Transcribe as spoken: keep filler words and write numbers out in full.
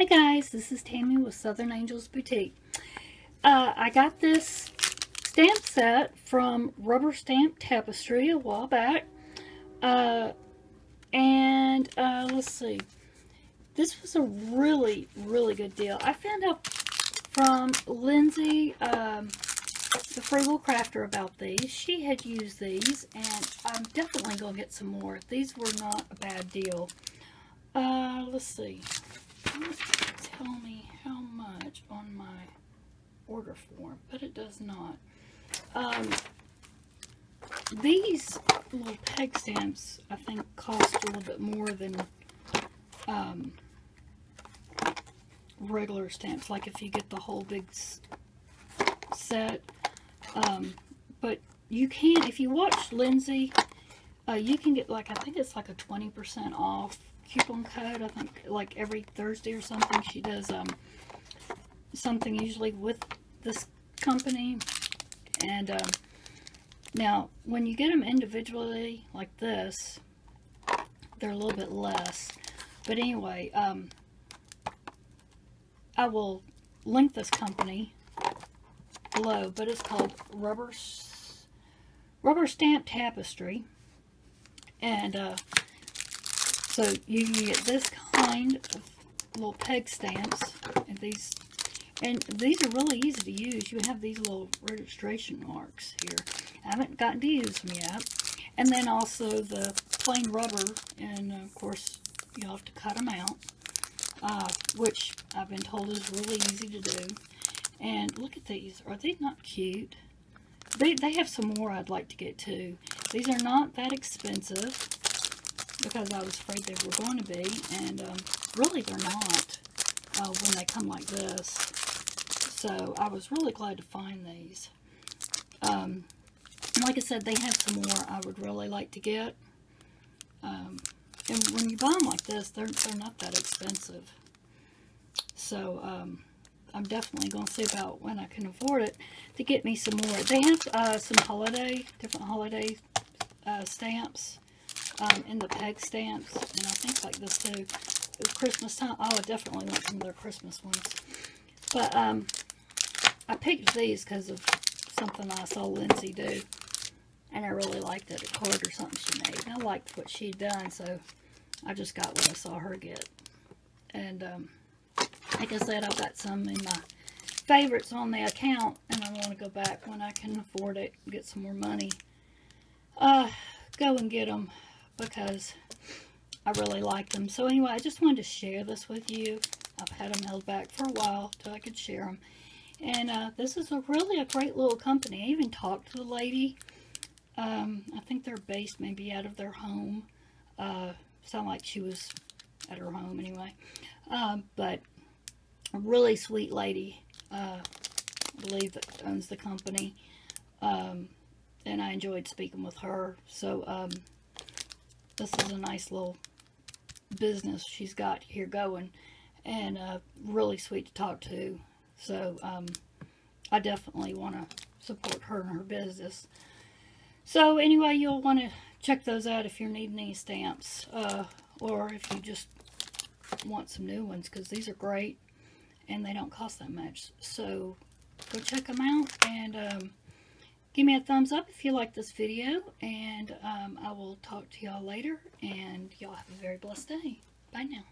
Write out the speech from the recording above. Hi guys, this is Tammy with Southern Angels Boutique. Uh, I got this stamp set from Rubber Stamp Tapestry a while back. Uh, and uh, let's see. This was a really, really good deal. I found out from Lindsay, um, the Frugal Crafter, about these. She had used these, and I'm definitely going to get some more. These were not a bad deal. Uh, let's see. Tell me how much on my order form, but it does not. Um, these little peg stamps, I think, cost a little bit more than um, regular stamps, like if you get the whole big set. Um, but you can, if you watch Lindsay, uh, you can get, like, I think it's like a twenty percent off coupon code. I think like every Thursday or something she does um something, usually with this company. And um now when you get them individually like this, they're a little bit less. But anyway, um I will link this company below, but it's called Rubber Rubber Stamp Tapestry. And uh so you can get this kind of little peg stamps, and these, and these are really easy to use. You have these little registration marks here. I haven't gotten to use them yet. And then also the plain rubber, and of course you'll have to cut them out, uh, which I've been told is really easy to do. And look at these. Are they not cute? They, they have some more I'd like to get too. These are not that expensive, because I was afraid they were going to be, and um, really they're not uh, when they come like this. So I was really glad to find these. Um, like I said, they have some more I would really like to get. Um, and when you buy them like this, they're, they're not that expensive. So um, I'm definitely going to see about when I can afford it to get me some more. They have uh, some holiday, different holiday uh, stamps. Um, in the peg stamps, and I think like this too, Christmas time. I would definitely want some of their Christmas ones. But um, I picked these because of something I saw Lindsay do, and I really liked it, a card or something she made, and I liked what she'd done, so I just got what I saw her get. And um, like I said, I've got some in my favorites on the account, and I want to go back when I can afford it, get some more money, uh, go and get them, because I really like them. So anyway, I just wanted to share this with you. I've had them held back for a while till I could share them. And uh, this is a really a great little company. I even talked to the lady. Um, I think they're based maybe out of their home. Uh, sound like she was at her home anyway. Um, but a really sweet lady, uh, I believe, that owns the company. Um, and I enjoyed speaking with her. So, um, this is a nice little business she's got here going, and uh, really sweet to talk to. So um, I definitely want to support her and her business. So anyway, you'll want to check those out if you're needing any stamps, uh, or if you just want some new ones, because these are great and they don't cost that much. So go check them out, and um, give me a thumbs up if you like this video, and um, I will talk to y'all later, and y'all have a very blessed day. Bye now.